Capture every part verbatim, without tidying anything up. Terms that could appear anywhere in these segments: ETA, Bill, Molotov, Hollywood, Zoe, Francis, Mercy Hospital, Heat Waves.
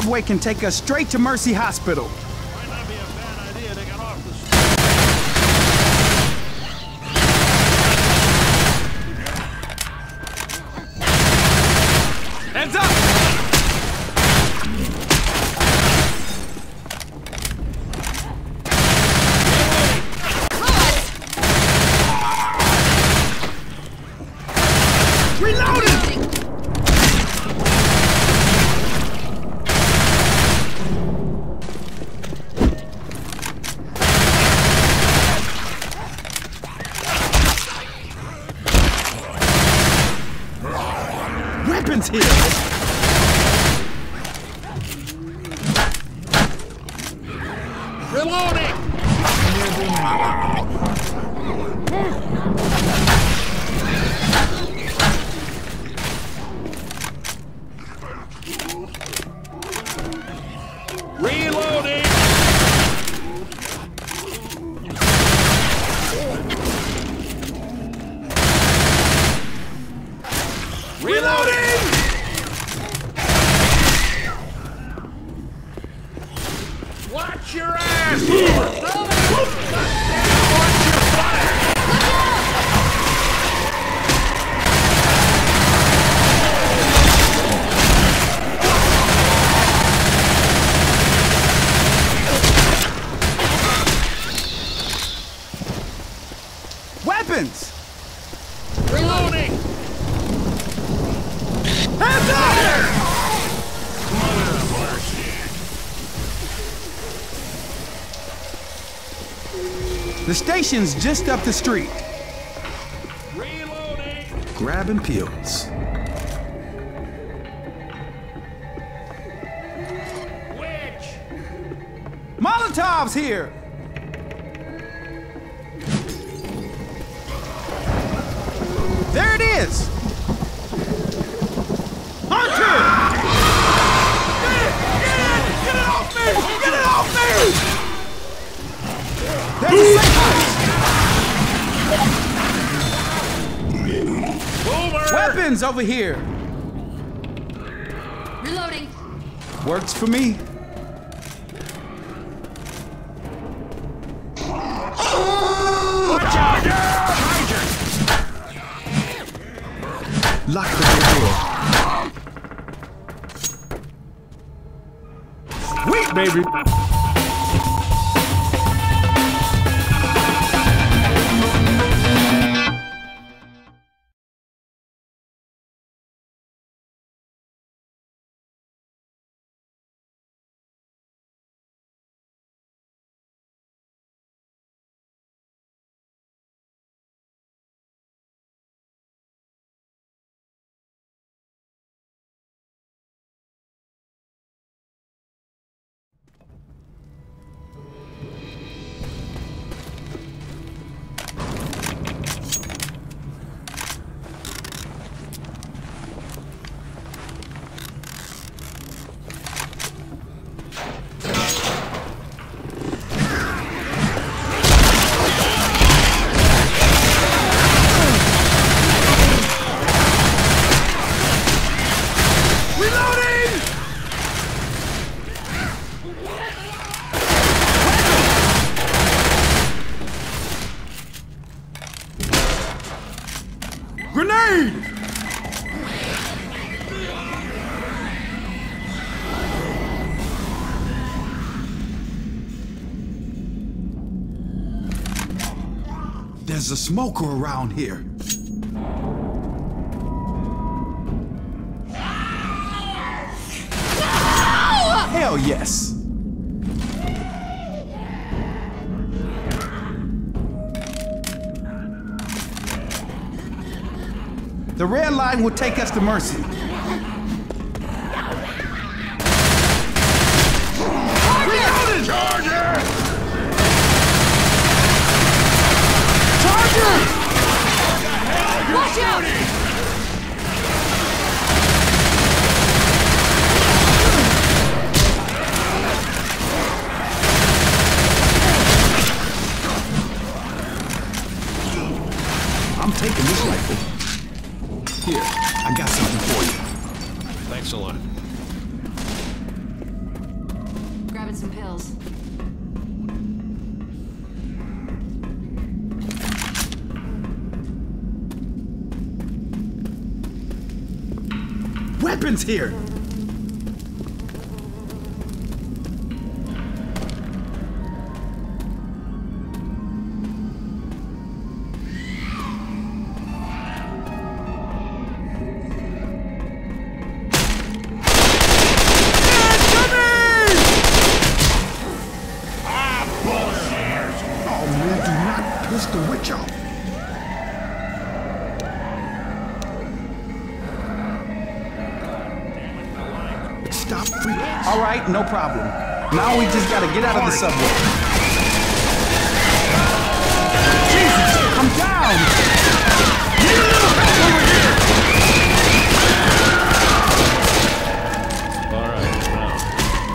subway can take us straight to Mercy Hospital. Might not be a bad idea to get off the street. Heads up! Here. Reloading! Reloading! Reloading! Watch your ass! Watch your fire! Weapons! Reloading! Hands up! The station's just up the street. Reloading! Grabbing pills. Which? Molotov's here! There it is! Hunter! Ah! Get it! Get it! Get it off me! Get it off me! That's a safe house. Weapons over here. Reloading. Works for me. Oh! Watch out! Charger! Lock the door. Wait, baby. There's a smoker around here. No! Hell yes. The red line will take us to Mercy. Charger! Charger! Charger! Watch out! I'm taking this rifle. Here, I got something for you. Thanks a lot. find some pills. Weapons here! No problem. Now we just gotta get out of the subway. Jesus, I'm down! Alright, now.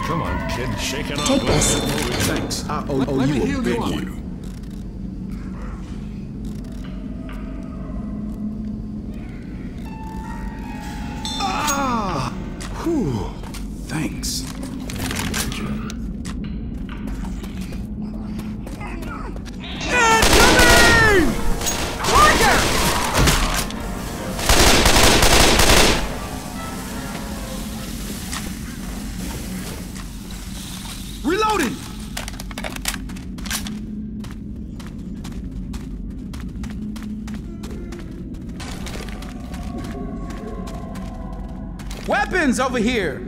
Come on, kid. Shake it off. Take this. Thanks. I owe, owe you a big one. Ah! Whew. Thanks. Weapons over here! Here.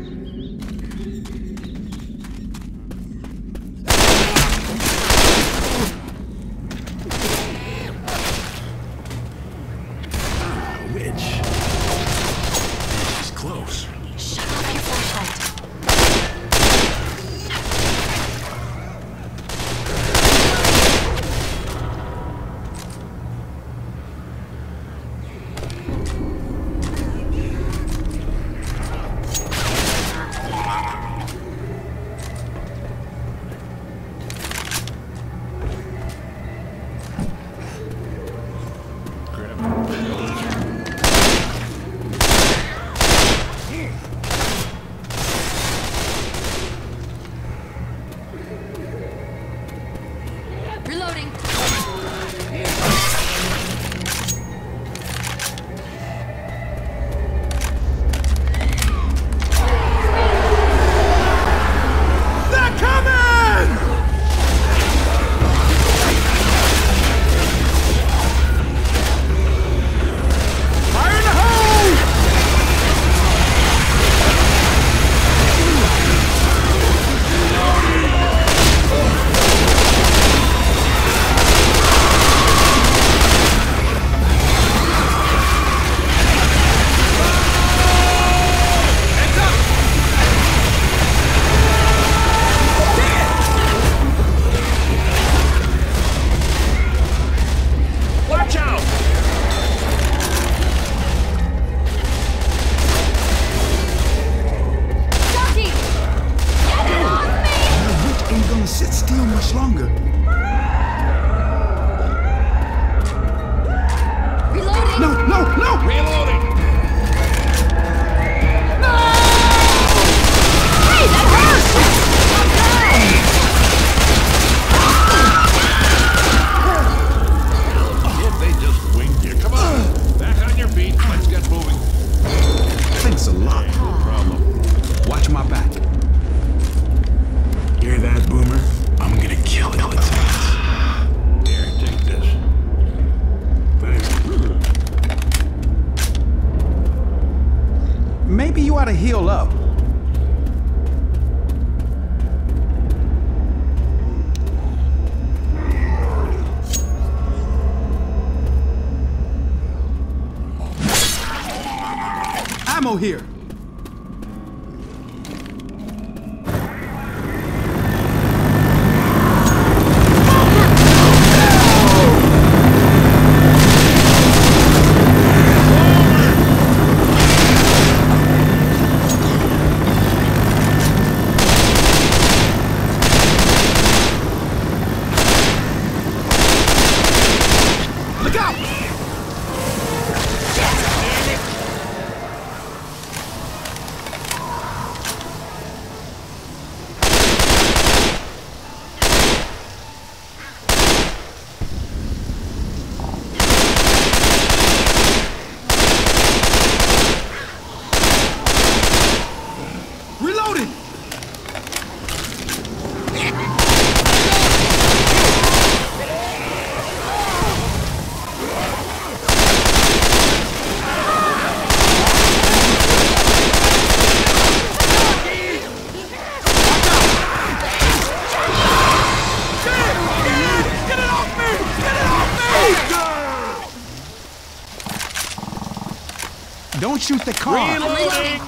Don't shoot the car. Reloading.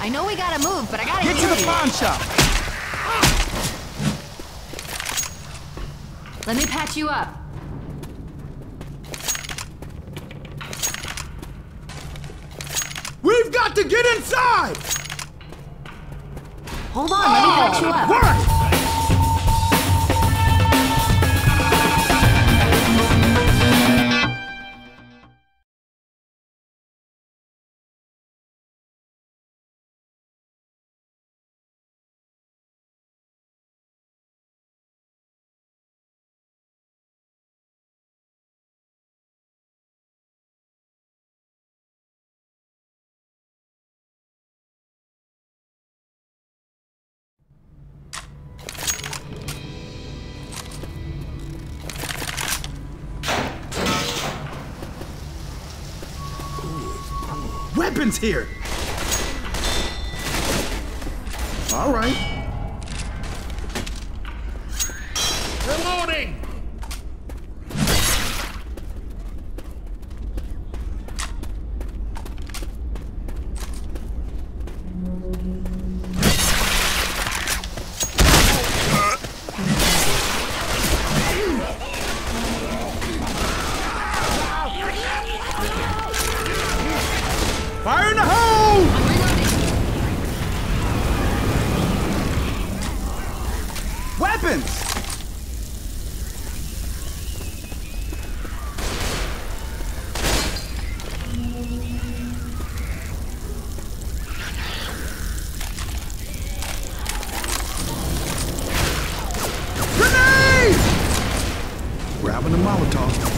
I know we gotta move, but I gotta get to the pawn shop. Let me patch you up. We've got to get inside! Hold on, let me patch you up. Work! Weapons here. All right. Reloading. Fire in the hole! Weapons! Grenade! Grabbing the Molotov.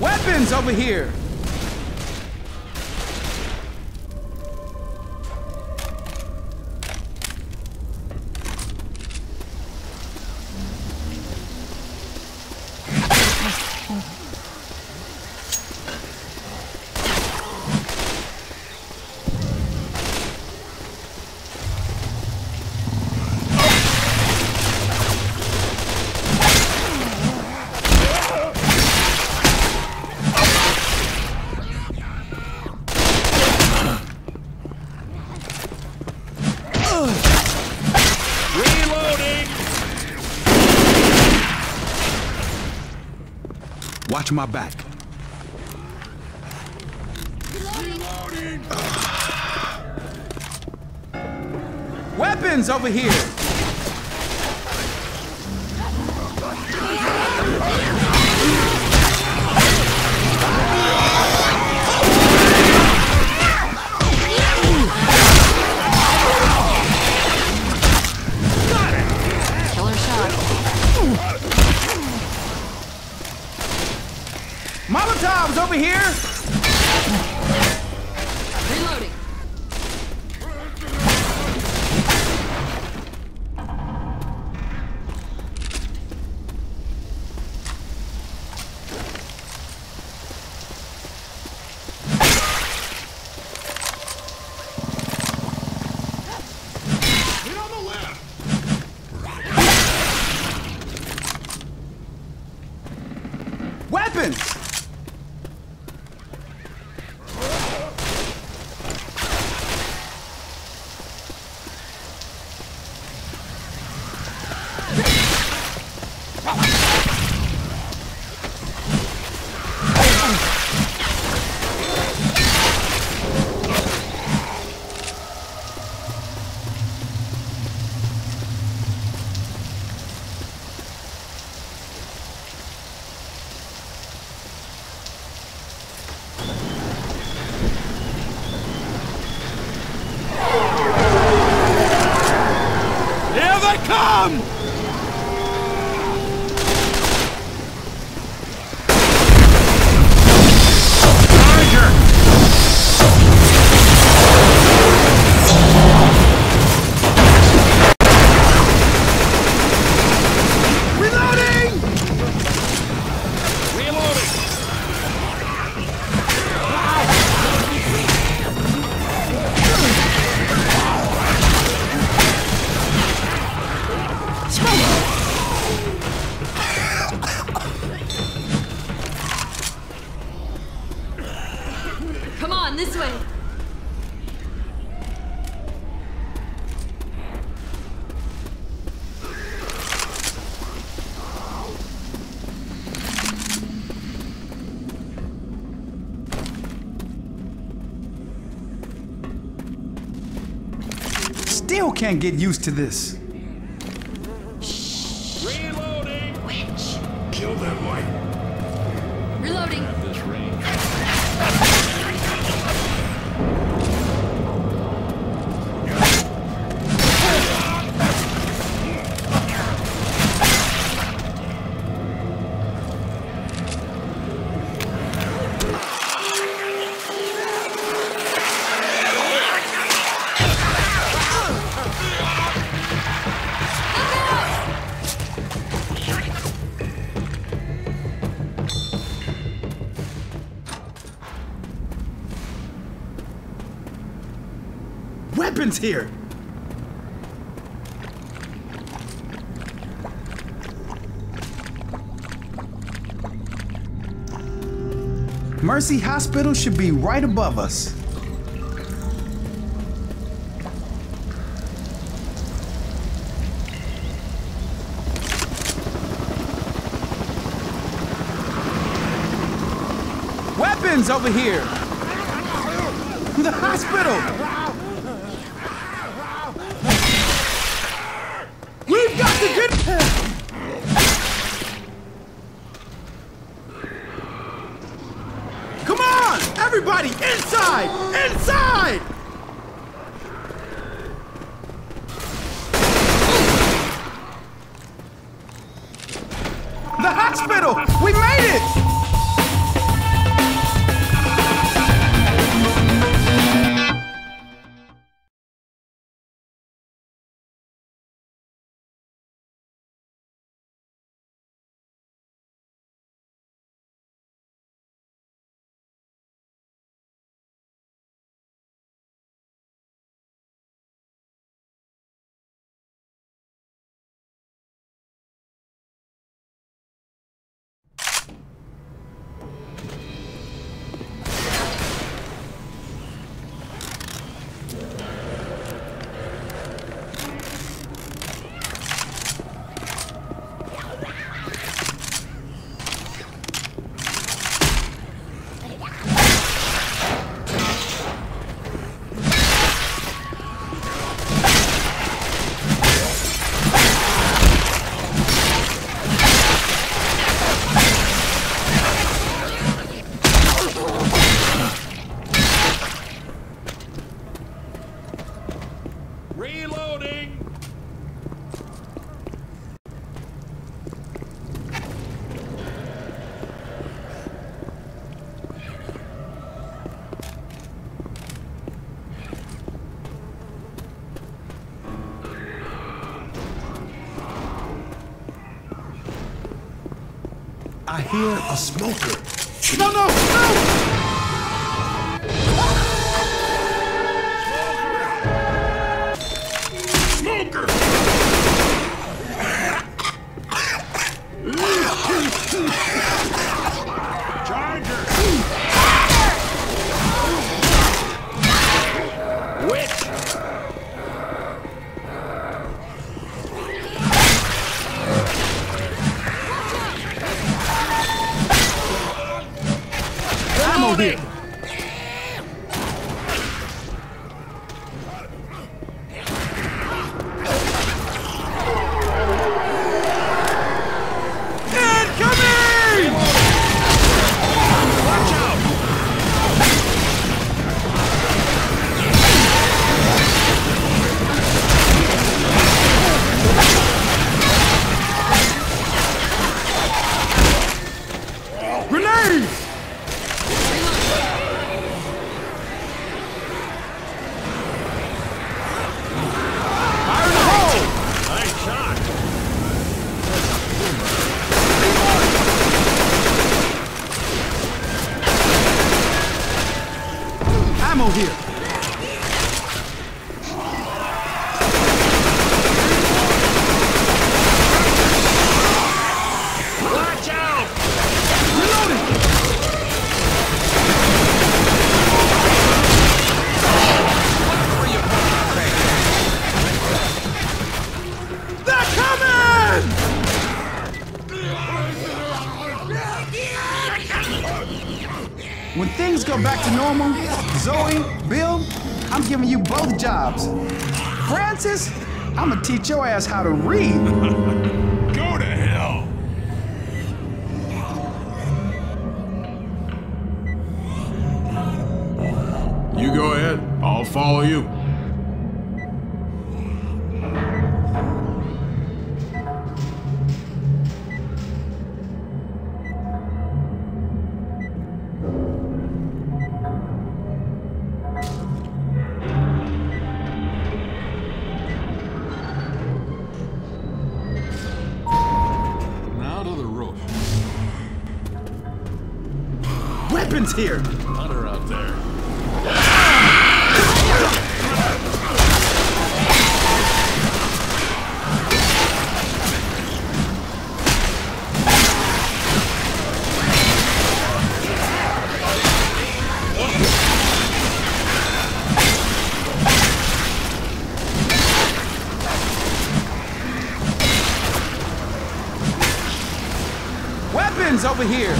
Weapons over here! Watch my back. Reloading. Uh. Weapons over here. Molotov's over here! Reloading. Get on the left! Weapons! Come! on, this way. Still can't get used to this. Here. Mercy Hospital should be right above us. Weapons over here. The hospital. Everybody, inside! Inside! The hospital! We made it. I hear a smoker. No, no, no! Reloading! When things go back to normal, Zoe, Bill, I'm giving you both jobs. Francis, I'm gonna teach your ass how to read. Go to hell. You go ahead. I'll follow you. Here. Hunter out there. Weapons over here.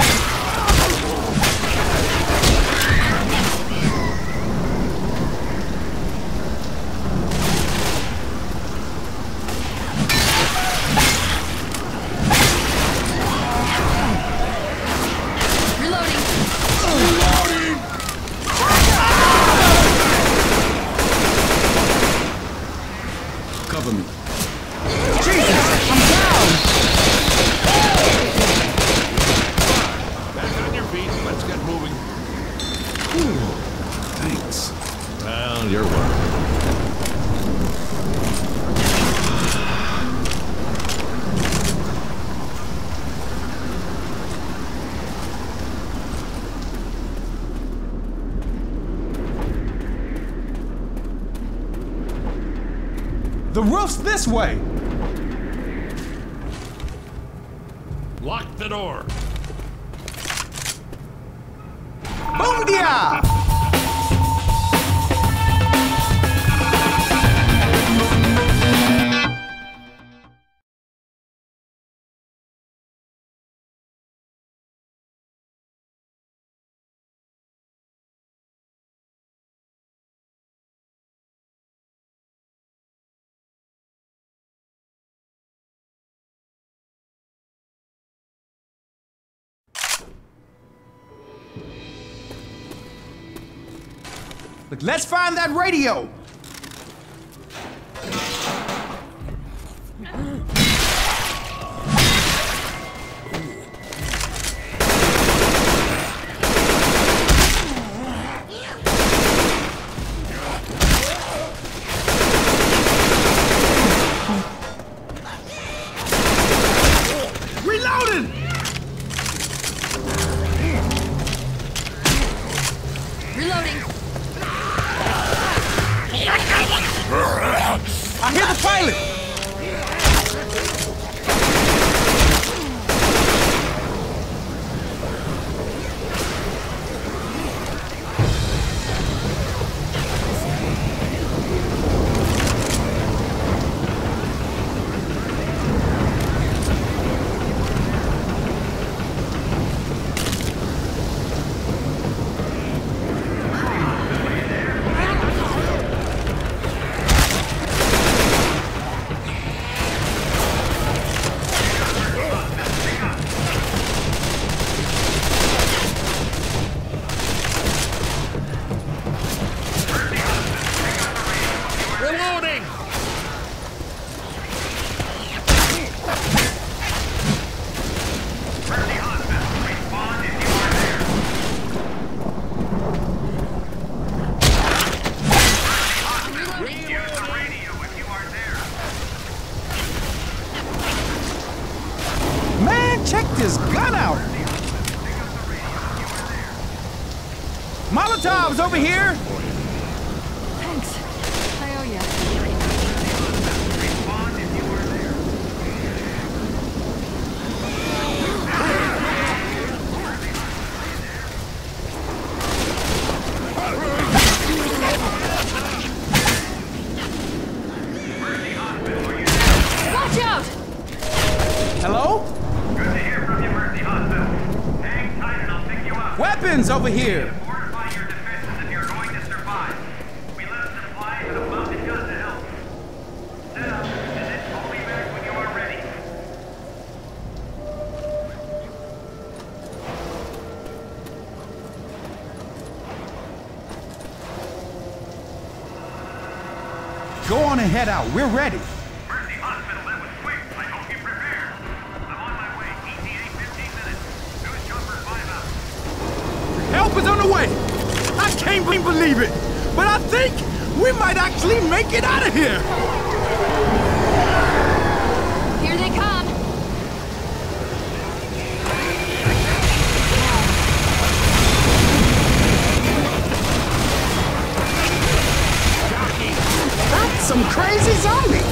The roof's this way! Lock the door! Boom-dia! Let's find that radio! Molotov's over here! Thanks. I owe you. Watch out! Hello? Good to hear from you, Mercy Hospital. Hang tight and I'll pick you up. Weapons! weapons over here! Fortify your defenses if you're going to survive. We let up supplies and a boat that goes to help. Set up and then call me back when you are ready. Go on and head out. We're ready. Mercy Hospital, that was quick. I hope you prepared. I'm on my way. E T A fifteen minutes. News jumper five out. Help is on the way! I can't believe it! But I think we might actually make it out of here! Here they come! That's some crazy zombie!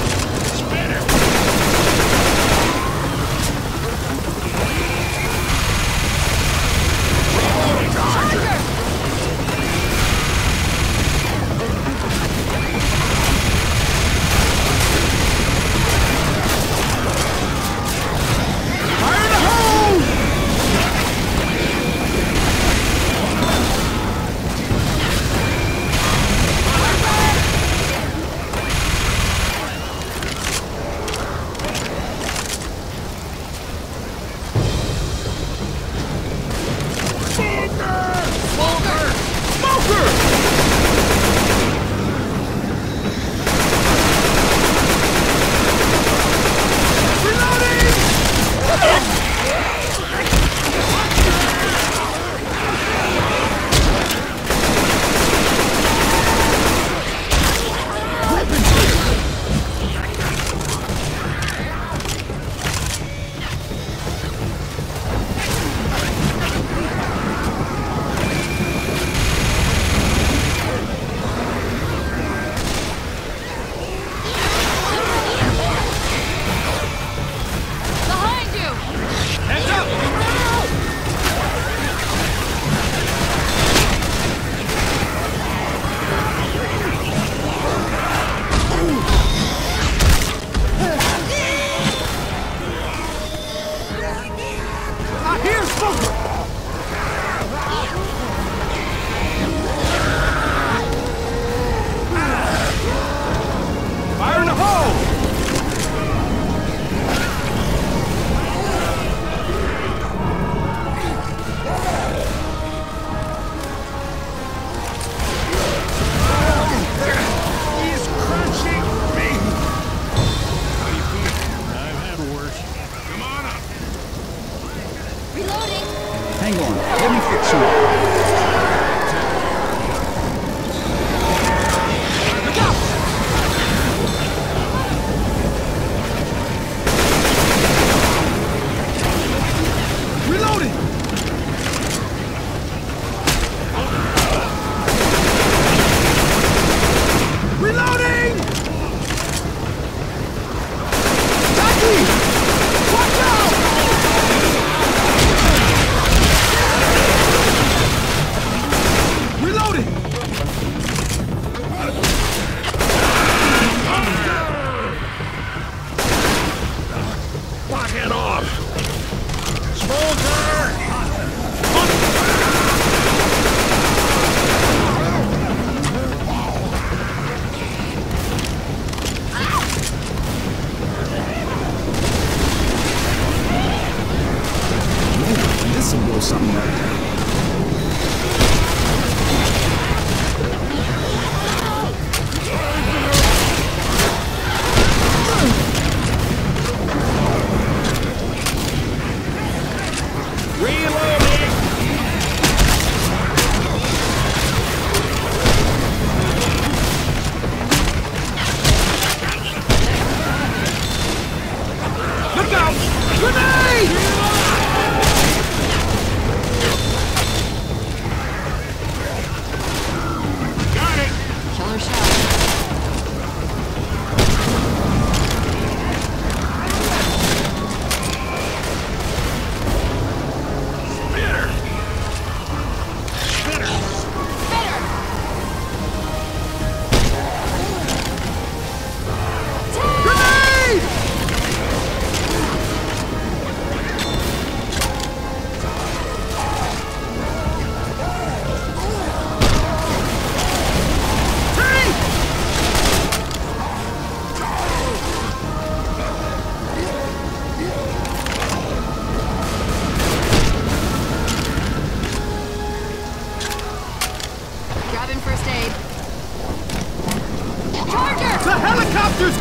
Grenade!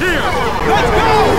here! Let's go!